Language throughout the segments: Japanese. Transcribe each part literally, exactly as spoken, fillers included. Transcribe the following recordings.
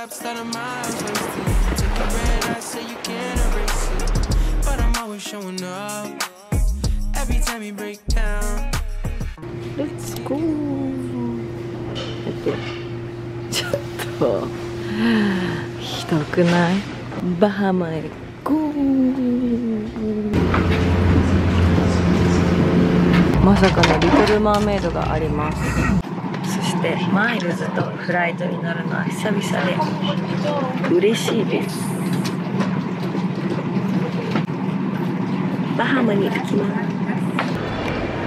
laps that are mine wasted. Took the red, I said you can't erase it, but I'm always showing up. Every time you break down. Let's go. ちょっとひどくない？バハマへゴー。まさかのリトルマーメイドがあります。そしてマイルズとフライトになるのは久々で嬉しいです。バハマに行きます。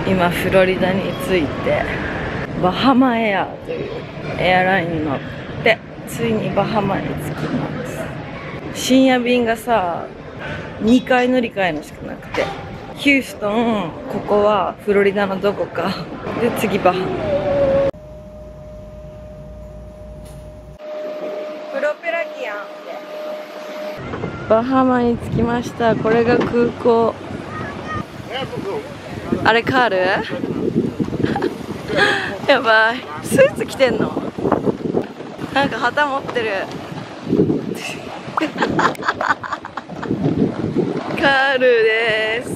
今フロリダに着いてバハマエアというエアラインに乗ってついにバハマに着きます。深夜便がさにかい乗り換えのしかなくて、ヒューストン、ここはフロリダのどこかで次バハマ。プロペラキアンってバハマに着きました。これが空港。あれカールやばい、スーツ着てんの、なんか旗持ってるカールです。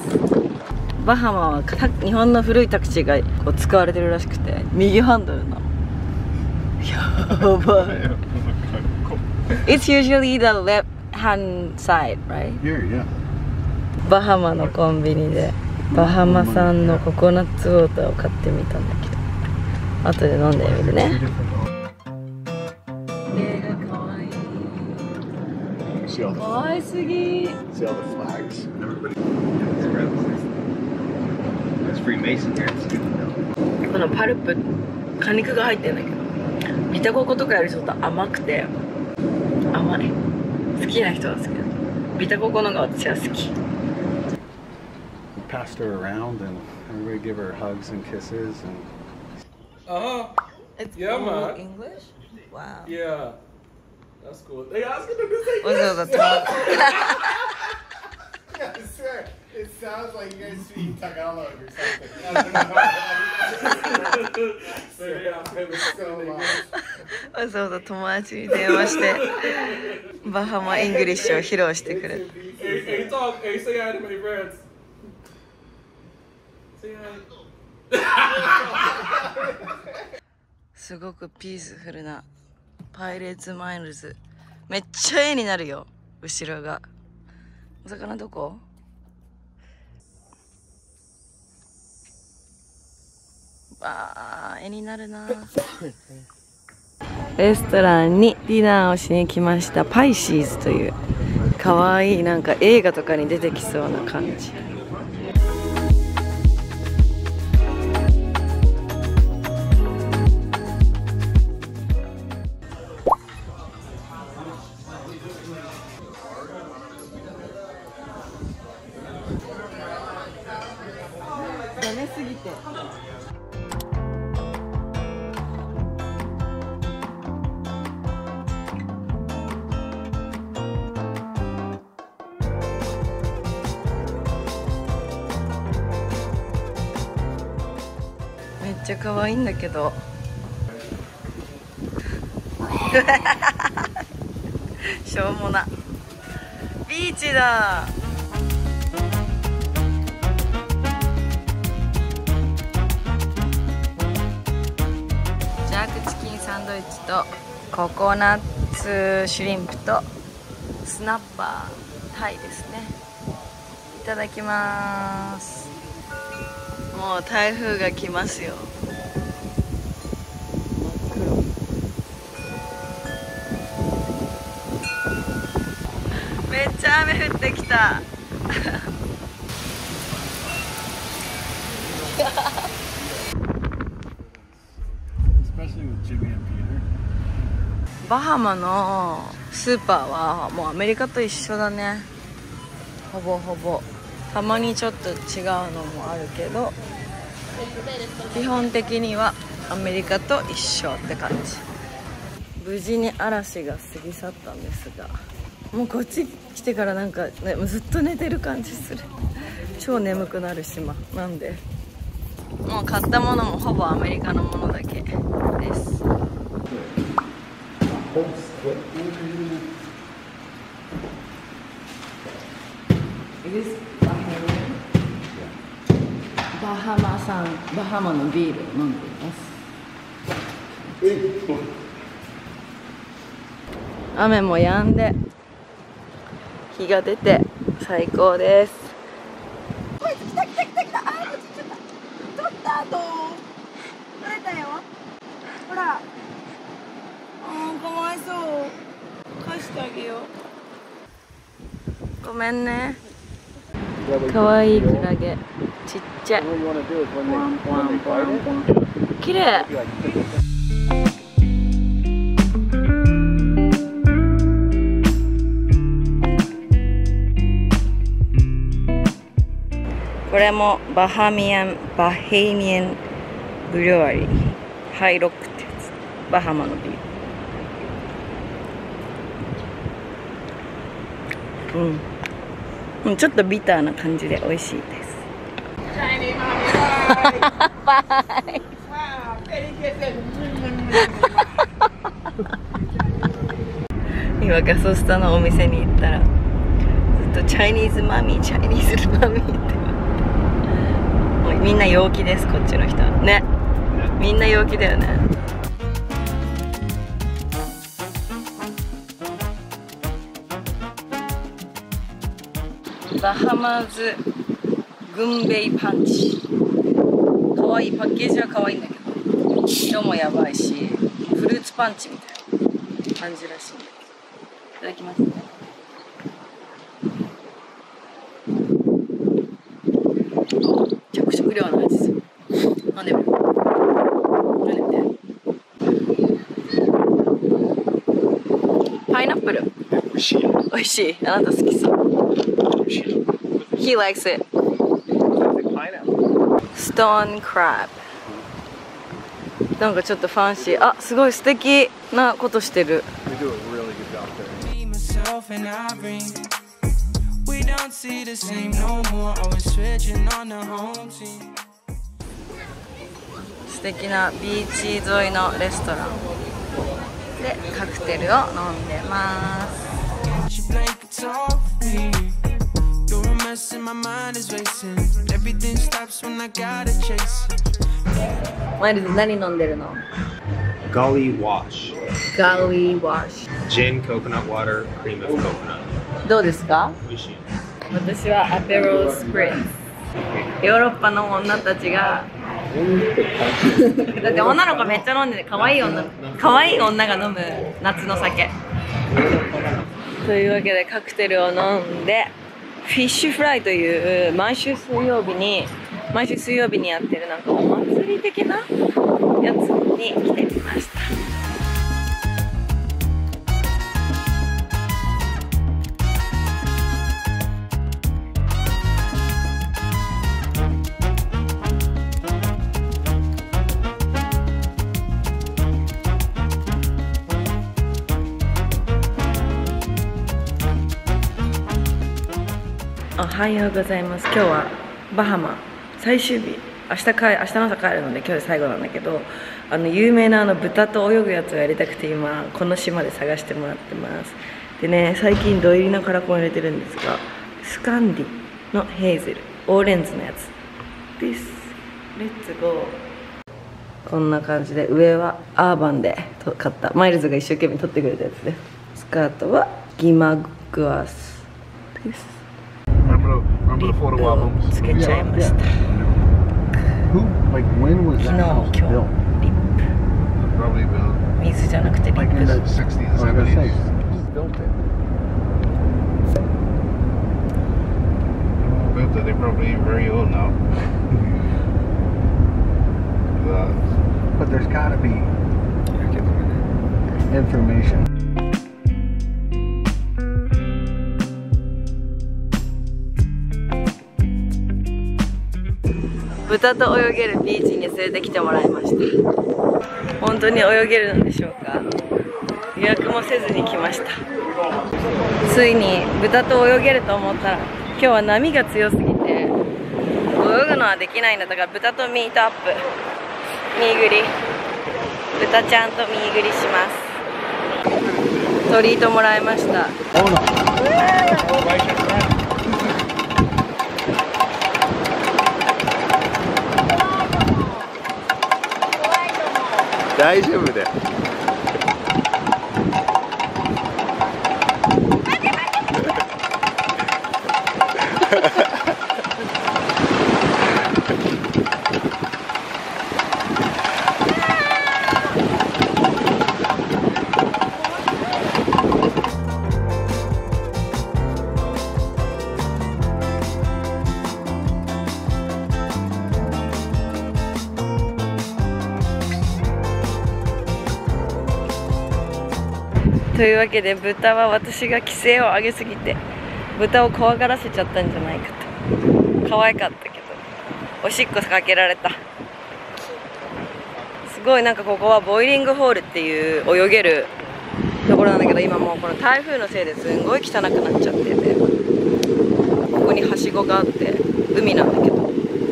バハマは日本の古いタクシーがこう使われてるらしくて、右ハンドルなの。やばい。It's usually the left hand side, right? Yeah, yeah. バハマのコンビニでバハマ産のココナッツウォーターを買ってみたんだけど、後で飲んでみるね。可愛すぎ。このパルプ、果肉が入ってるんだけど、ビタココとかよりちょっと甘くて、甘い。好きな人は好きだけど、ビタココのが私は好き。Passed her around and everybody give her hugs and kisses and. Uh huh. It's yeah, man. English. Wow. Yeah, that's cool. They asked them to say yes. Yeah, sir. It sounds like you guys speak Tagalog or something. What's up? The 友達に電話してバハマイングリッシュを披露してくれ。Hey, talk. Hey, say hi to my friends.すごくピースフルなパイレーツマイルズ、めっちゃ絵になるよ。後ろがお魚どこ？わあ、絵になるな。レストランにディナーをしに来ました。パイシーズというかわいい、なんか映画とかに出てきそうな感じ。めっちゃ可愛いんだけどしょうもな。ビーチだ。ジャークチキンサンドイッチとココナッツシュリンプとスナッパータイですね。いただきます。もう台風が来ますよ。めっちゃ雨降ってきた。バハマのスーパーはもうアメリカと一緒だね。ほぼほぼ。たまにちょっと違うのもあるけど、基本的にはアメリカと一緒って感じ。無事に嵐が過ぎ去ったんですが、もうこっち来てからなんか、ね、ずっと寝てる感じする。超眠くなる島なんで、もう買ったものもほぼアメリカのものだけです。コンストバハマさん、バハマのビールを飲んでいます。雨も止んで、日が出て最高です。来た来た来た来た、あー、落ちちゃった。取った後、取れたよ。ほら。うん、かわいそう。返してあげよう。ごめんね。可愛いクラゲ。ちっちゃい。綺麗。これもバハミアン、バヘイミアンブリュワリー、ハイロックってやつ、バハマのビール。うん、ちょっとビターな感じで美味しいです。今ガソスタのお店に行ったらずっとチャイニーズマミー、チャイニーズマミーってもうみんな陽気です、こっちの人ね、みんな陽気だよね。バハマーズグンベイパンチ、かわいい、パッケージはかわいいんだけど色もやばいし、フルーツパンチみたいな感じらしいんだけど、いただきますね。着色料の味する。飲んでみる。パイナップル美味しい、美味しい、あなた好きそう。He likes it. Stone crab. なんかちょっとファンシー。あ、すごい素敵なことしてる。素敵なビーチ沿いのレストランでカクテルを飲んでます。マイルズ、何飲んでるの？ Gully Wash。 Gully Wash。 Gin, coconut water, cream of coconut。 どうですか？美味しい。私は Aperol Spritz。 ヨーロッパの女たちがだって女の子めっちゃ飲んでて、可愛い女、可愛い女が飲む夏の酒というわけでカクテルを飲んで、フィッシュフライという毎週水曜日に毎週水曜日にやってるなんかお祭り的なやつに来てみました。おはようございます。今日はバハマ最終日、明日帰明日の朝帰るので今日で最後なんだけど、あの有名なあの豚と泳ぐやつをやりたくて今この島で探してもらってます。でね、最近土入りのカラコン入れてるんですが、スカンディのヘーゼルオーレンズのやつです。レッツゴー。こんな感じで上はアーバンで買った、マイルズが一生懸命撮ってくれたやつです。スカートはギマグアスです。リップをつけちゃいました。昨日、今日、リップ。水じゃなくてリップだ。豚と泳げるビーチに連れてきてもらいました。本当に泳げるのでしょうか。予約もせずに来ました。ついに豚と泳げると思ったら、今日は波が強すぎて泳ぐのはできないんだ。だから豚とミートアップ、ミーグリ、豚ちゃんとミーグリします。トリートもらいました。大丈夫だよ。というわけで、豚は私が規制を上げすぎて豚を怖がらせちゃったんじゃないかと。可愛かったけどおしっこかけられた。すごいなんかここはボイリングホールっていう泳げるところなんだけど、今もうこの台風のせいですんごい汚くなっちゃってて、ここにはしごがあって海なんだけど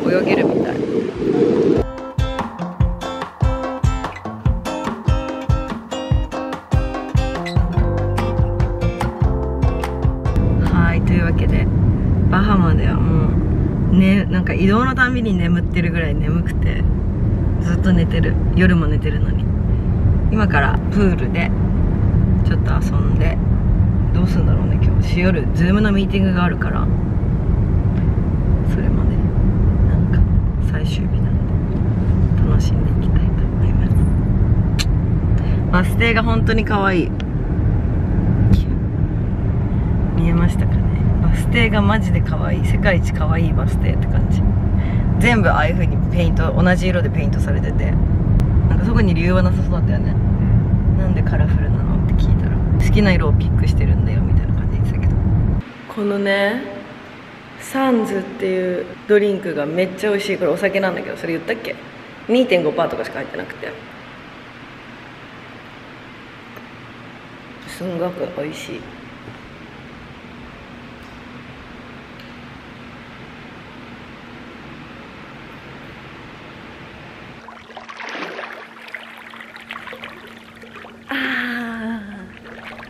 泳げるみたい。バハマではもう、ね、なんか移動のたびに眠ってるぐらい眠くて、ずっと寝てる。夜も寝てるのに。今からプールでちょっと遊んで、どうするんだろうね。今日夜ズームのミーティングがあるから、それまでなんか最終日なんで楽しんでいきたいと思います。バス停が本当に可愛い。見えましたかね。バス停がマジで可愛い。世界一可愛いバス停って感じ。全部ああいう風にペイント、同じ色でペイントされてて、なんか特に理由はなさそうだったよね。なんでカラフルなのって聞いたら、好きな色をピックしてるんだよみたいな感じでしたけど、このねサンズっていうドリンクがめっちゃ美味しい。これお酒なんだけど、それ言ったっけ にてんごパーセント とかしか入ってなくて、すんごく美味しい。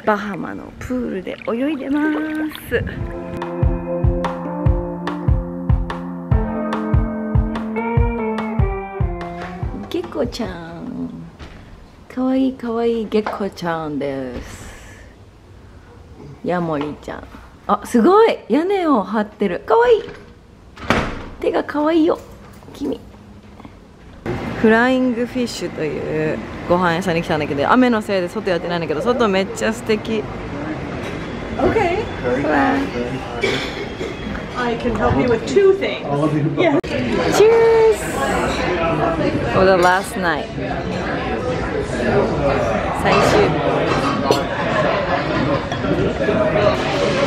バハマのプールで泳いでます。ゲコちゃん、かわいいかわいいゲコちゃんです。ヤモリちゃん、あ、すごい屋根を張ってる。かわいい。手がかわいいよ、君。フライングフィッシュというご飯屋さんに来たんだけど、雨のせいで外やってないんだけど、外めっちゃ素敵。最終日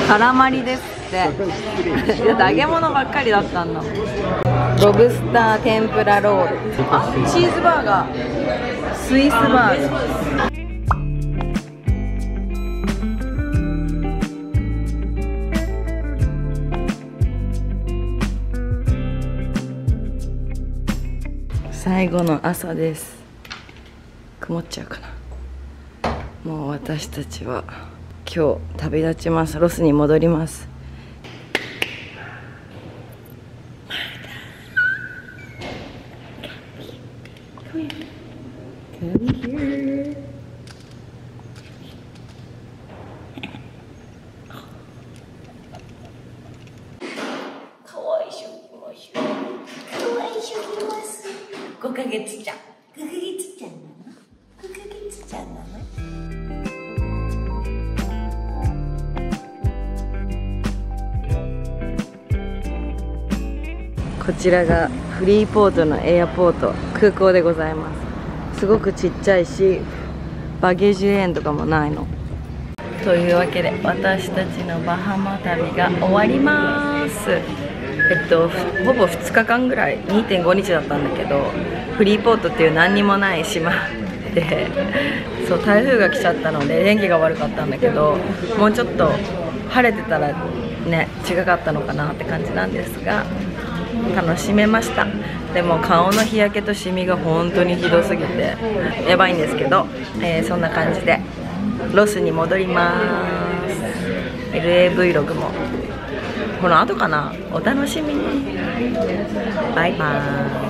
カラマリですってだって揚げ物ばっかりだったんだ。ロブスター天ぷらロール、あ、チーズバーガー、スイスバーガー。最後の朝です。曇っちゃうかな。もう私たちは今日旅立ちます。ロスに戻ります。ごかげつちゃん、ごかげつちゃんなの？ごかげつちゃんなの？こちらがフリーポートのエアポート、空港でございます。すごくちっちゃいし、バゲージレーンとかもないの。というわけで、私たちのバハマ旅が終わります。えっと、ほぼふつかかんぐらい にてんごにちだったんだけど、フリーポートっていう何にもない島でそう台風が来ちゃったので天気が悪かったんだけど、もうちょっと晴れてたらね違かったのかなって感じなんですが、楽しめました。でも顔の日焼けとシミが本当にひどすぎてやばいんですけど、えー、そんな感じでロスに戻ります。 エルエー Vlog もこの後かな、お楽しみに。バイバーイ。